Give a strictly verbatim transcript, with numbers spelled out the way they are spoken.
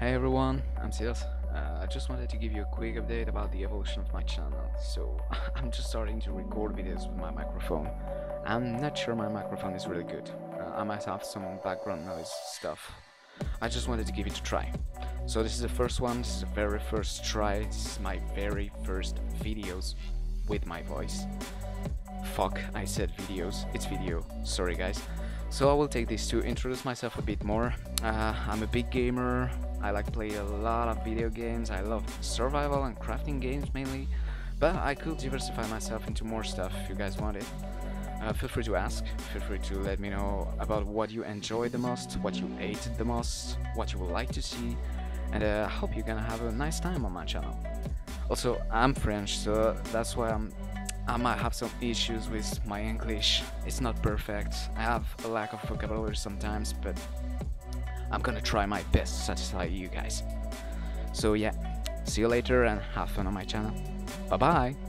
Hey everyone, I'm Sylz. Uh, I just wanted to give you a quick update about the evolution of my channel. So I'm just starting to record videos with my microphone. I'm not sure my microphone is really good. Uh, I might have some background noise stuff. I just wanted to give it a try. So this is the first one, this is the very first try, this is my very first videos with my voice. Fuck, I said videos, it's video, sorry guys. So I will take this to introduce myself a bit more. Uh, I'm a big gamer, I like play a lot of video games, I love survival and crafting games mainly, but I could diversify myself into more stuff if you guys want it. Uh, feel free to ask, feel free to let me know about what you enjoy the most, what you hate the most, what you would like to see, and uh, I hope you're gonna have a nice time on my channel. Also, I'm French, so that's why I'm I might have some issues with my English. It's not perfect, I have a lack of vocabulary sometimes, but I'm gonna try my best to satisfy you guys. So yeah, see you later and have fun on my channel. Bye bye!